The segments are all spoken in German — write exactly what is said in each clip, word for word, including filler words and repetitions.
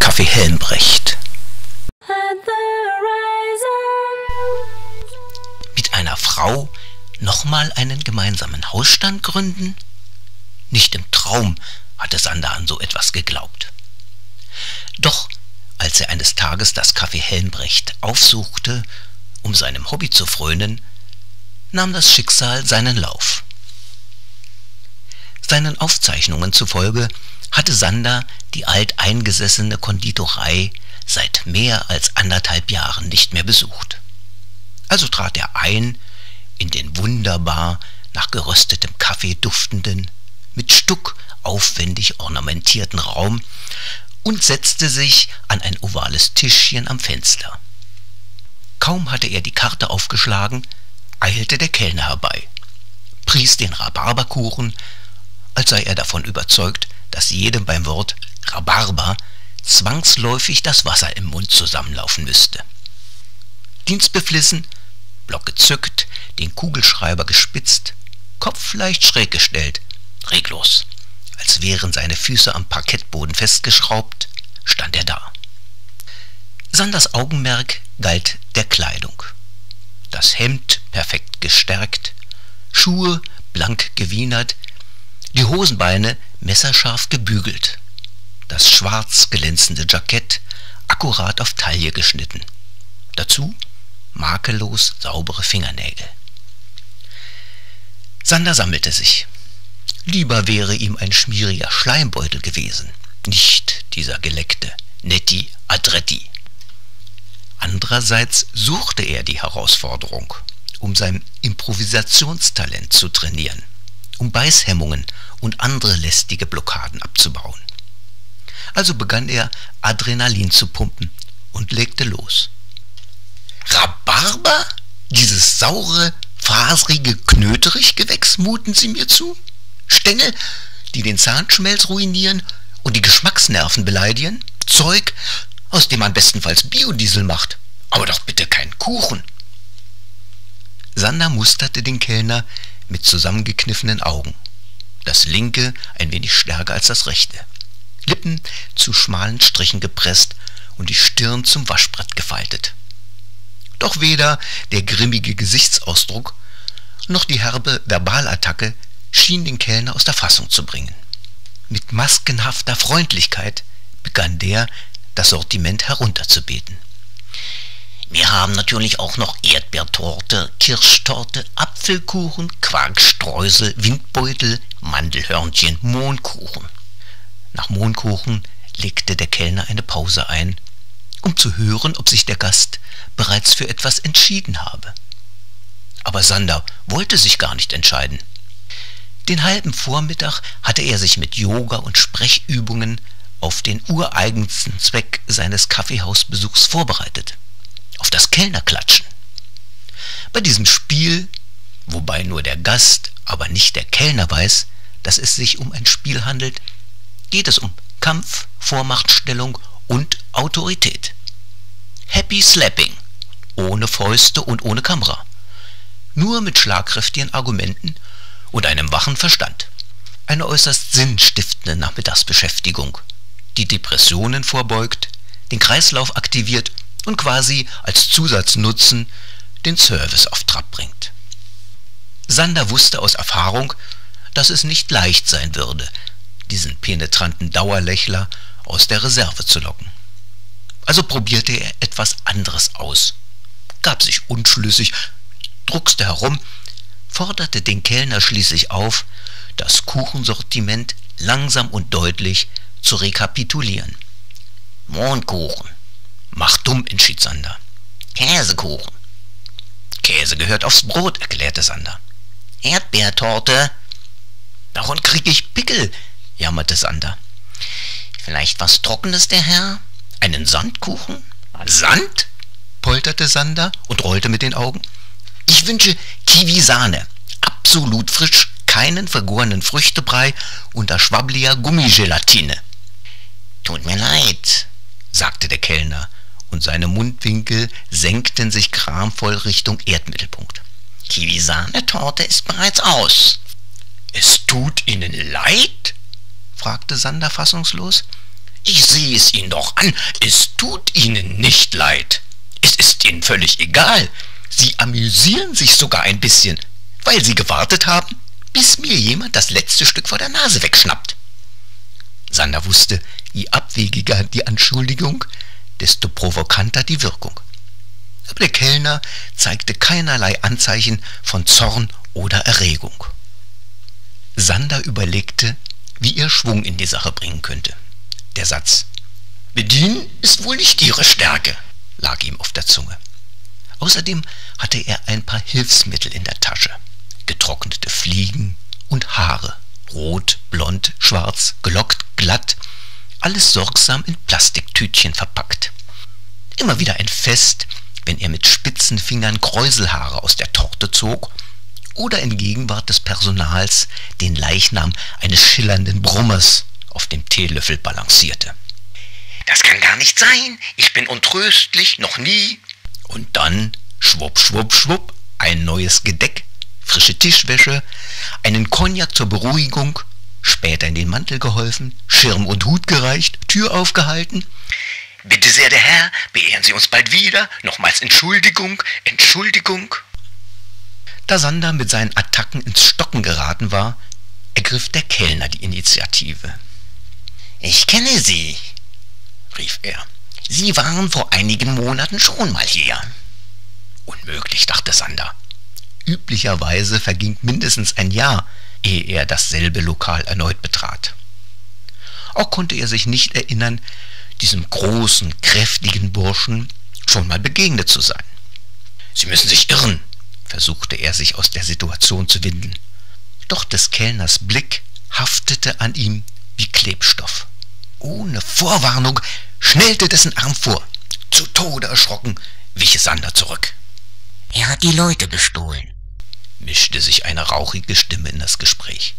Café Helmbrecht. Mit einer Frau nochmal einen gemeinsamen Hausstand gründen? Nicht im Traum hatte Sander an so etwas geglaubt. Doch als er eines Tages das Café Helmbrecht aufsuchte, um seinem Hobby zu frönen, nahm das Schicksal seinen Lauf. Seinen Aufzeichnungen zufolge hatte Sander die alteingesessene Konditorei seit mehr als anderthalb Jahren nicht mehr besucht. Also trat er ein in den wunderbar nach geröstetem Kaffee duftenden, mit Stuck aufwendig ornamentierten Raum und setzte sich an ein ovales Tischchen am Fenster. Kaum hatte er die Karte aufgeschlagen, eilte der Kellner herbei, pries den Rhabarberkuchen, als sei er davon überzeugt, dass jedem beim Wort Rhabarber zwangsläufig das Wasser im Mund zusammenlaufen müsste. Dienstbeflissen, Block gezückt, den Kugelschreiber gespitzt, Kopf leicht schräg gestellt, reglos, als wären seine Füße am Parkettboden festgeschraubt, stand er da. Sanders Augenmerk galt der Kleidung. Das Hemd perfekt gestärkt, Schuhe blank gewienert, die Hosenbeine messerscharf gebügelt, das schwarz glänzende Jackett akkurat auf Taille geschnitten. Dazu makellos saubere Fingernägel. Sander sammelte sich. Lieber wäre ihm ein schmieriger Schleimbeutel gewesen, nicht dieser geleckte Netti Adretti. Andererseits suchte er die Herausforderung, um sein Improvisationstalent zu trainieren, um Beißhemmungen und andere lästige Blockaden abzubauen. Also begann er, Adrenalin zu pumpen und legte los. Rhabarber? Dieses saure, fasrige Knöterichgewächs muten Sie mir zu? Stängel, die den Zahnschmelz ruinieren und die Geschmacksnerven beleidigen? Zeug, aus dem man bestenfalls Biodiesel macht, aber doch bitte keinen Kuchen. Sander musterte den Kellner mit zusammengekniffenen Augen. Das linke ein wenig stärker als das rechte. Lippen zu schmalen Strichen gepresst und die Stirn zum Waschbrett gefaltet. Doch weder der grimmige Gesichtsausdruck noch die herbe Verbalattacke schien den Kellner aus der Fassung zu bringen. Mit maskenhafter Freundlichkeit begann der, das Sortiment herunterzubeten. Wir haben natürlich auch noch Erdbeertorte, Kirschtorte, Apfelkuchen, Quarkstreusel, Windbeutel, Mandelhörnchen, Mohnkuchen. Nach Mohnkuchen legte der Kellner eine Pause ein, um zu hören, ob sich der Gast bereits für etwas entschieden habe. Aber Sander wollte sich gar nicht entscheiden. Den halben Vormittag hatte er sich mit Yoga und Sprechübungen auf den ureigensten Zweck seines Kaffeehausbesuchs vorbereitet, auf das Kellnerklatschen. Bei diesem Spiel, wobei nur der Gast, aber nicht der Kellner weiß, dass es sich um ein Spiel handelt, geht es um Kampf, Vormachtstellung und Autorität. Happy Slapping, ohne Fäuste und ohne Kamera, nur mit schlagkräftigen Argumenten und einem wachen Verstand. Eine äußerst sinnstiftende Nachmittagsbeschäftigung, die Depressionen vorbeugt, den Kreislauf aktiviert und quasi als Zusatznutzen den Service auf Trab bringt. Sander wusste aus Erfahrung, dass es nicht leicht sein würde, diesen penetranten Dauerlächler aus der Reserve zu locken. Also probierte er etwas anderes aus, gab sich unschlüssig, druckste herum, forderte den Kellner schließlich auf, das Kuchensortiment langsam und deutlich zu rekapitulieren. Mohnkuchen. Mach dumm, entschied Sander. Käsekuchen. Käse gehört aufs Brot, erklärte Sander. Erdbeertorte. Davon kriege ich Pickel, jammerte Sander. Vielleicht was Trockenes, der Herr? Einen Sandkuchen? Sand? Polterte Sander und rollte mit den Augen. Ich wünsche Kiwisahne. Absolut frisch, keinen vergorenen Früchtebrei unter schwabbliger Gummigelatine. Tut mir leid, sagte der Kellner, und seine Mundwinkel senkten sich gramvoll Richtung Erdmittelpunkt. Kiwisahne-Torte ist bereits aus. Es »Tut Ihnen leid?« fragte Sander fassungslos. »Ich sehe es Ihnen doch an, es tut Ihnen nicht leid. Es ist Ihnen völlig egal. Sie amüsieren sich sogar ein bisschen, weil Sie gewartet haben, bis mir jemand das letzte Stück vor der Nase wegschnappt.« Sander wusste, je abwegiger die Anschuldigung, desto provokanter die Wirkung. Aber der Kellner zeigte keinerlei Anzeichen von Zorn oder Erregung. Sander überlegte, wie er Schwung in die Sache bringen könnte. Der Satz »Bedienen ist wohl nicht Ihre Stärke« lag ihm auf der Zunge. Außerdem hatte er ein paar Hilfsmittel in der Tasche. Getrocknete Fliegen und Haare, rot, blond, schwarz, gelockt, glatt, alles sorgsam in Plastiktütchen verpackt. Immer wieder ein Fest, wenn er mit spitzen Fingern Kräuselhaare aus der Torte zog oder in Gegenwart des Personals den Leichnam eines schillernden Brummers auf dem Teelöffel balancierte. »Das kann gar nicht sein, ich bin untröstlich, noch nie.« Und dann, schwupp, schwupp, schwupp, ein neues Gedeck, frische Tischwäsche, einen Cognac zur Beruhigung, später in den Mantel geholfen, Schirm und Hut gereicht, Tür aufgehalten. »Bitte sehr, der Herr, beehren Sie uns bald wieder, nochmals Entschuldigung, Entschuldigung.« Da Sander mit seinen Attacken ins Stocken geraten war, ergriff der Kellner die Initiative. »Ich kenne Sie«, rief er. »Sie waren vor einigen Monaten schon mal hier.« Unmöglich, dachte Sander. Üblicherweise verging mindestens ein Jahr, ehe er dasselbe Lokal erneut betrat. Auch konnte er sich nicht erinnern, diesem großen, kräftigen Burschen schon mal begegnet zu sein. »Sie müssen sich irren«, versuchte er, sich aus der Situation zu winden. Doch des Kellners Blick haftete an ihm wie Klebstoff. Ohne Vorwarnung schnellte dessen Arm vor. Zu Tode erschrocken wich Sander zurück. »Er hat die Leute bestohlen«, mischte sich eine rauchige Stimme in das Gespräch.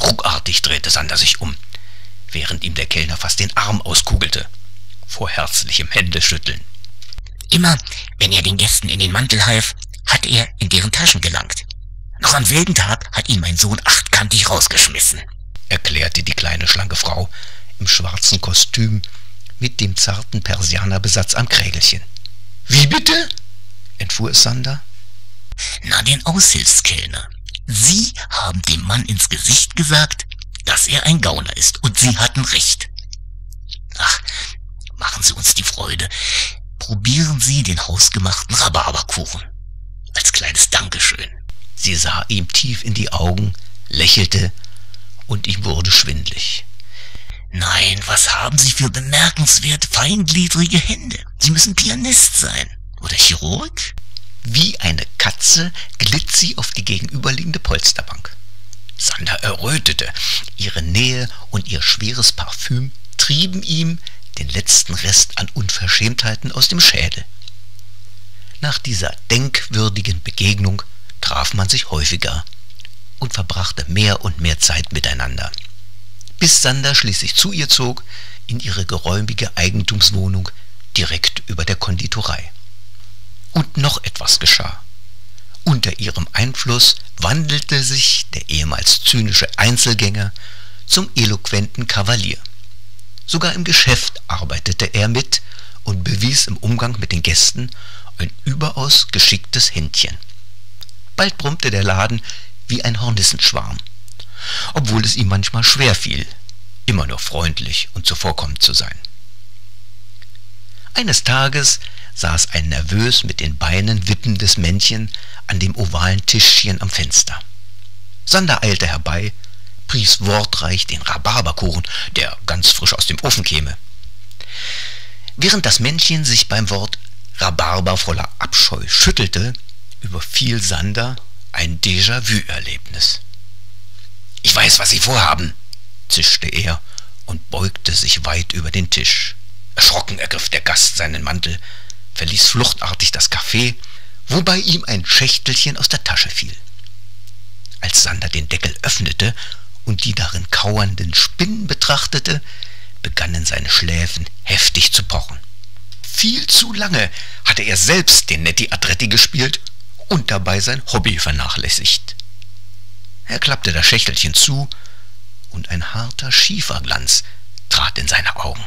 Ruckartig drehte Sander sich um, während ihm der Kellner fast den Arm auskugelte, vor herzlichem Händeschütteln. »Immer, wenn er den Gästen in den Mantel half, hat er in deren Taschen gelangt. Noch am selben Tag hat ihn mein Sohn achtkantig rausgeschmissen«, erklärte die kleine, schlanke Frau im schwarzen Kostüm mit dem zarten Persianerbesatz am Krägelchen. »Wie bitte?« entfuhr es Sander. »Na, den Aushilfskellner. Sie haben dem Mann ins Gesicht gesagt, dass er ein Gauner ist, und Sie hatten recht. Ach, machen Sie uns die Freude. Probieren Sie den hausgemachten Rhabarberkuchen. Als kleines Dankeschön.« Sie sah ihm tief in die Augen, lächelte, und ihm wurde schwindlig. »Nein, was haben Sie für bemerkenswert feingliedrige Hände? Sie müssen Pianist sein. Oder Chirurg?« Wie eine Katze glitt sie auf die gegenüberliegende Polsterbank. Sander errötete. Ihre Nähe und ihr schweres Parfüm trieben ihm den letzten Rest an Unverschämtheiten aus dem Schädel. Nach dieser denkwürdigen Begegnung traf man sich häufiger und verbrachte mehr und mehr Zeit miteinander, bis Sander schließlich zu ihr zog, in ihre geräumige Eigentumswohnung direkt über der Konditorei. Und noch etwas geschah. Unter ihrem Einfluss wandelte sich der ehemals zynische Einzelgänger zum eloquenten Kavalier. Sogar im Geschäft arbeitete er mit und bewies im Umgang mit den Gästen ein überaus geschicktes Händchen. Bald brummte der Laden wie ein Hornissenschwarm, obwohl es ihm manchmal schwer fiel, immer nur freundlich und zuvorkommend zu sein. Eines Tages saß ein nervös mit den Beinen wippendes Männchen an dem ovalen Tischchen am Fenster. Sander eilte herbei, pries wortreich den Rhabarberkuchen, der ganz frisch aus dem Ofen käme. Während das Männchen sich beim Wort Rhabarber voller Abscheu schüttelte, überfiel Sander ein Déjà-vu-Erlebnis. »Ich weiß, was Sie vorhaben«, zischte er und beugte sich weit über den Tisch. Erschrocken ergriff der Gast seinen Mantel, verließ fluchtartig das Café, wobei ihm ein Schächtelchen aus der Tasche fiel. Als Sander den Deckel öffnete und die darin kauernden Spinnen betrachtete, begannen seine Schläfen heftig zu pochen. Viel zu lange hatte er selbst den Netti Adretti gespielt und dabei sein Hobby vernachlässigt. Er klappte das Schächtelchen zu, und ein harter Schieferglanz trat in seine Augen.